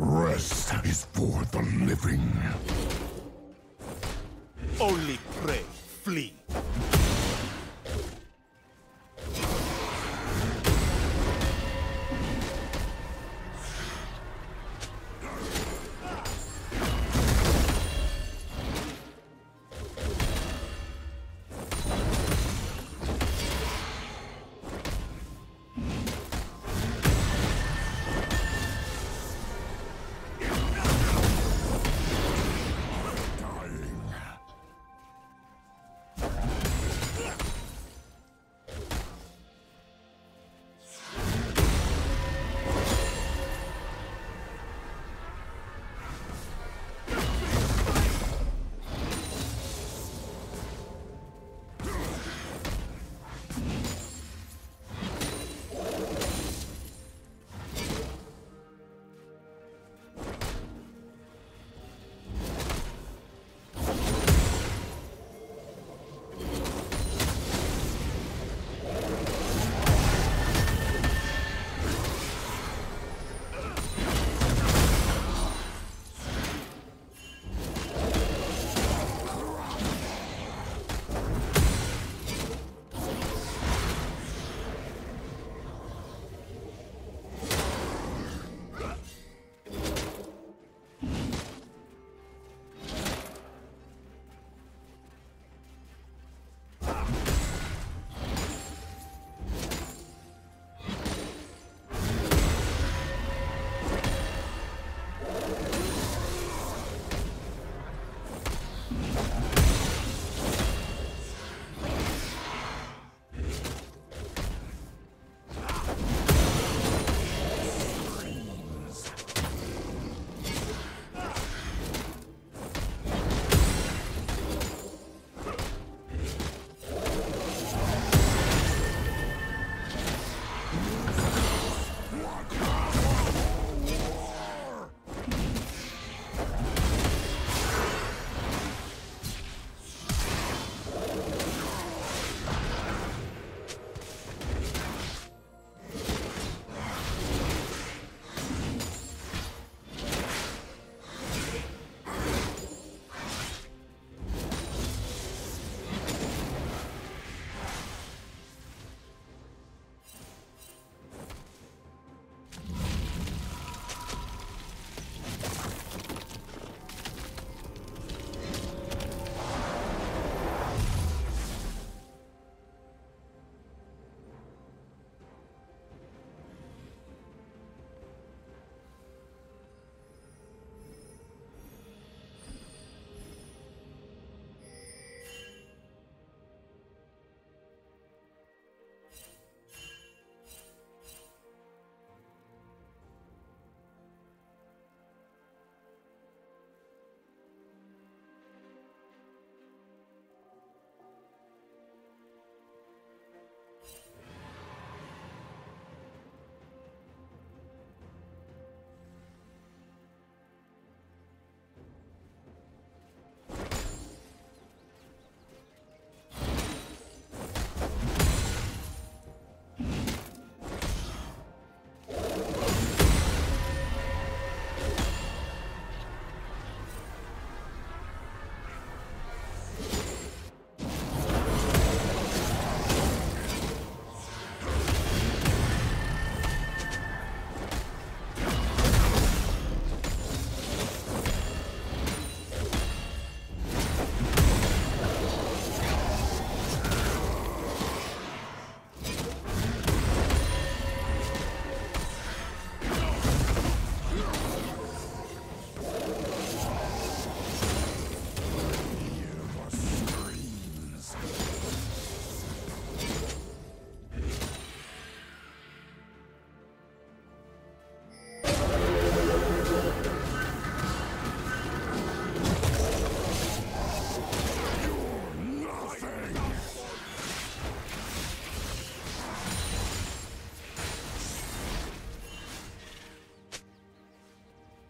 Rest is for the living. Only pray, flee.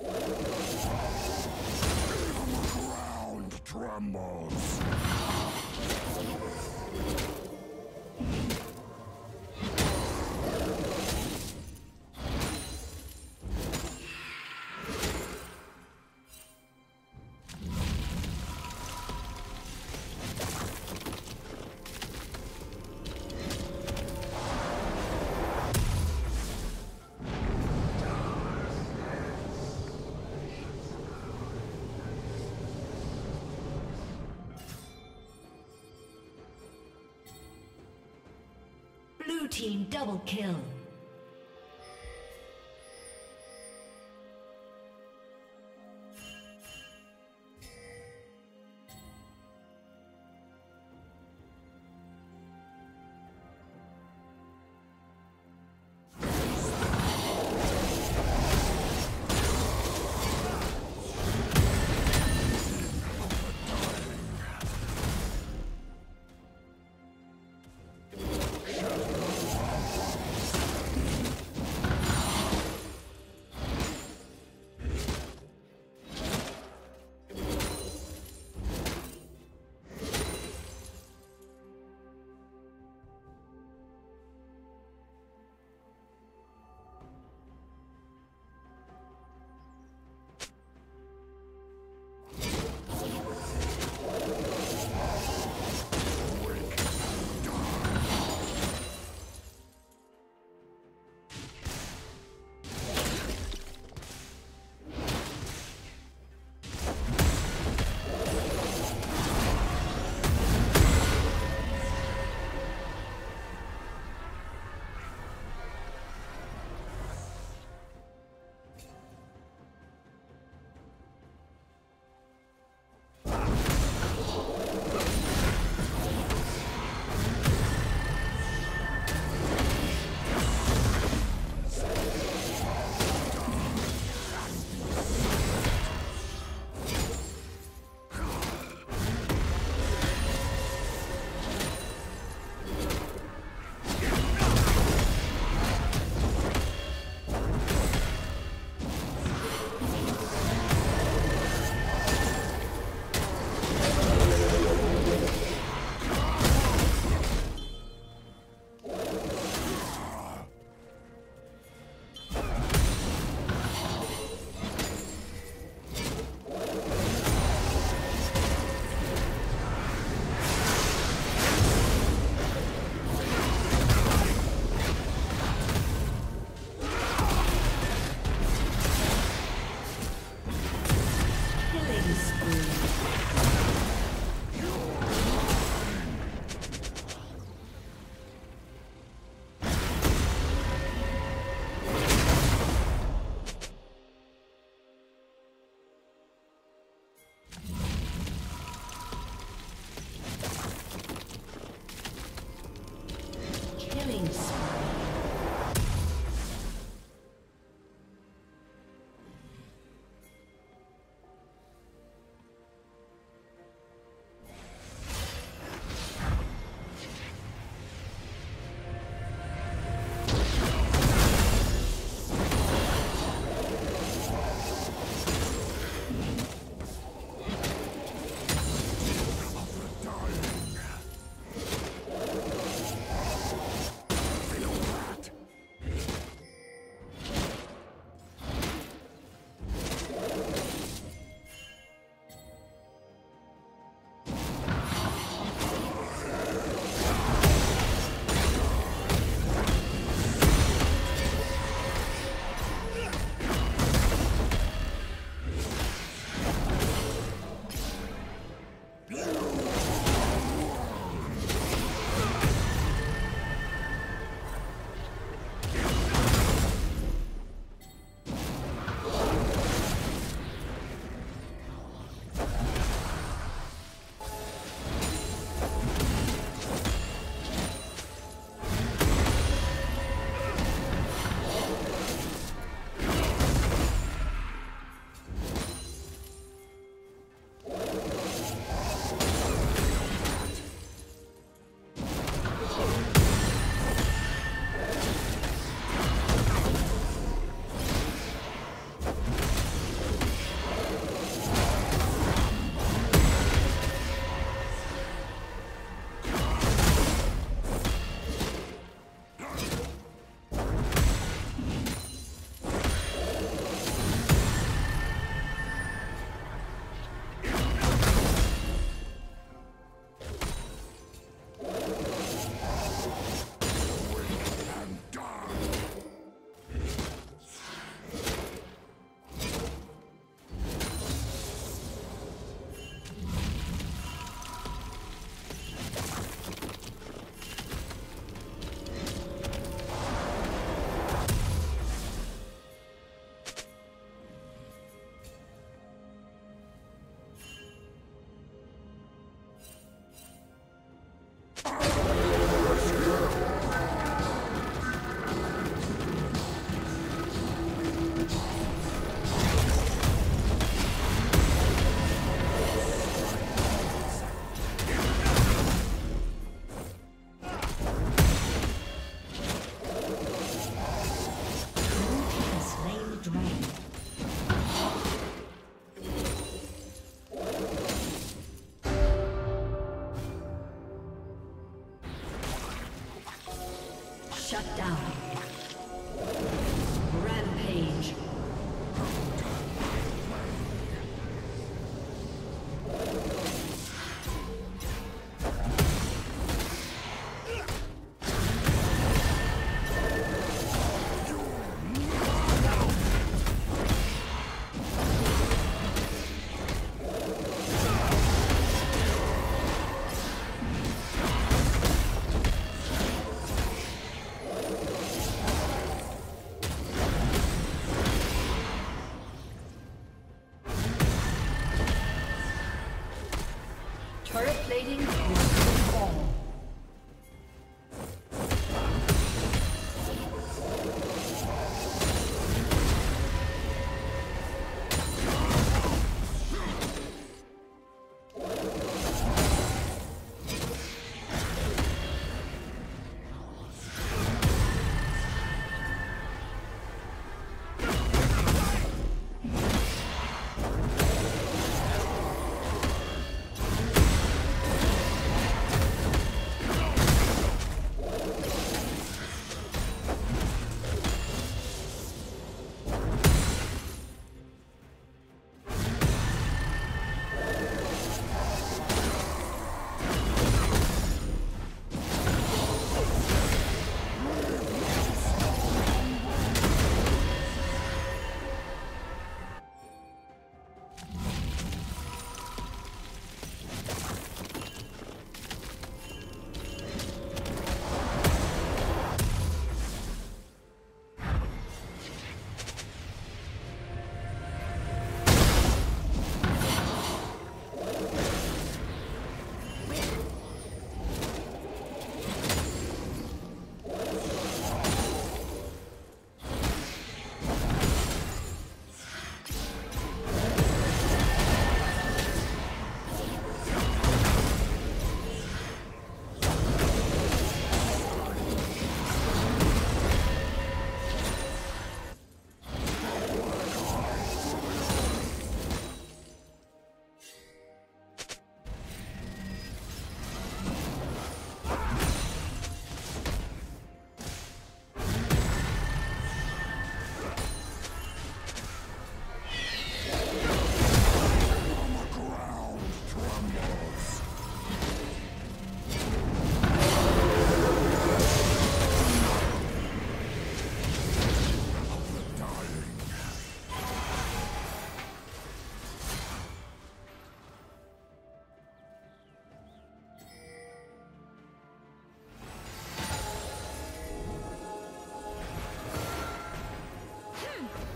The ground trembles. Blue team double kill. Shut down. Rampage.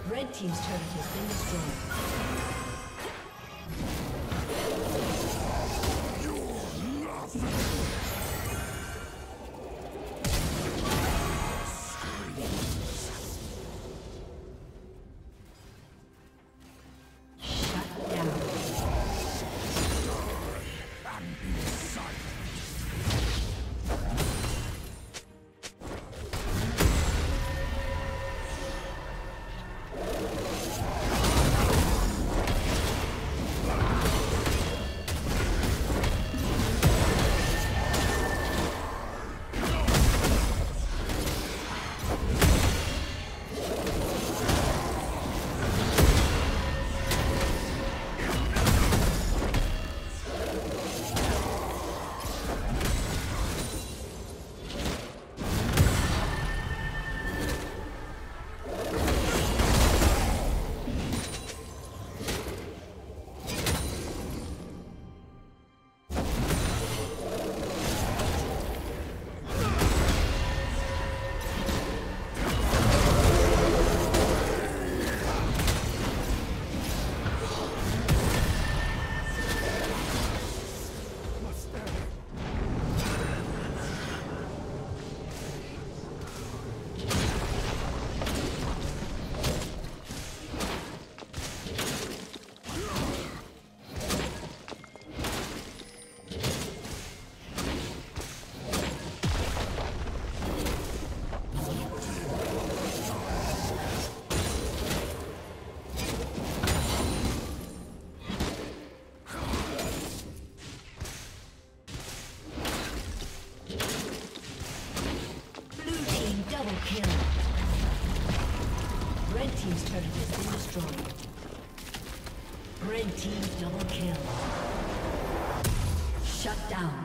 Red team's turret has been destroyed. kill. Red team's turret has been destroyed. Red team double kill. Shut down.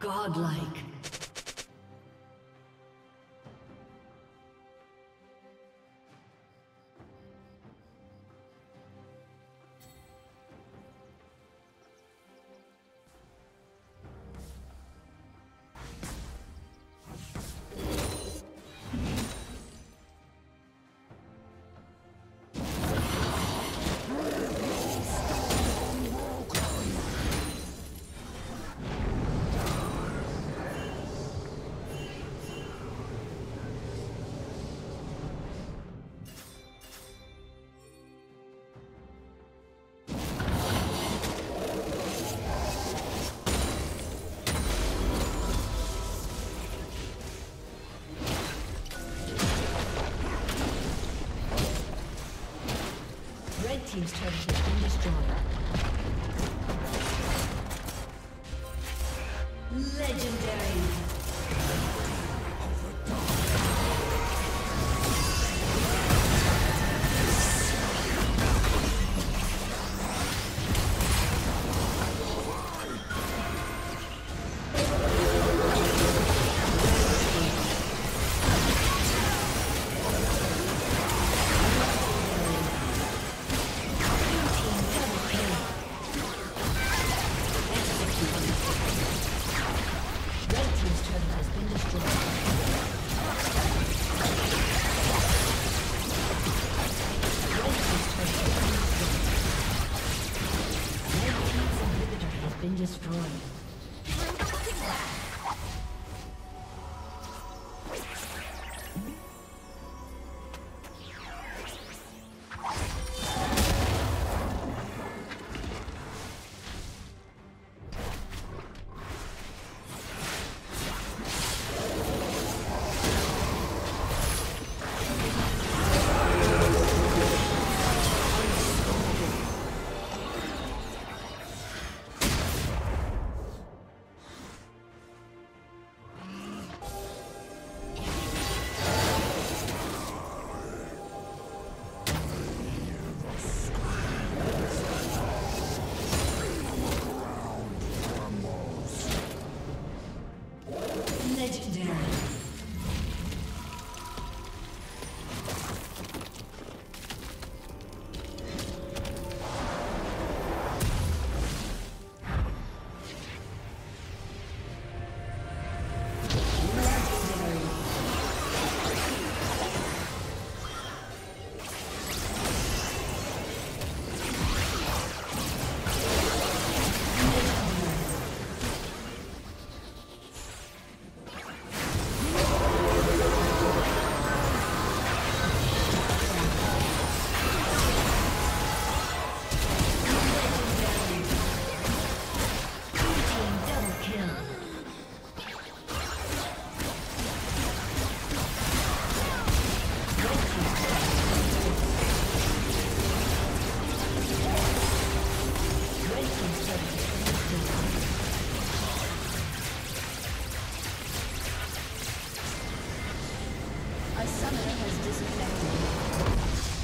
Godlike. team's turret has been destroyed. Legendary.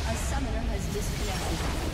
A summoner has disconnected.